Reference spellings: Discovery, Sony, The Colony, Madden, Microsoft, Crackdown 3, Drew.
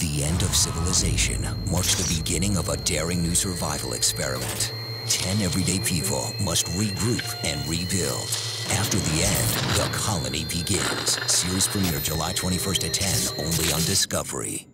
The end of civilization marks the beginning of a daring new survival experiment. 10 everyday people must regroup and rebuild. After the end, The Colony begins. Series premiere July 21st at 10, only on Discovery.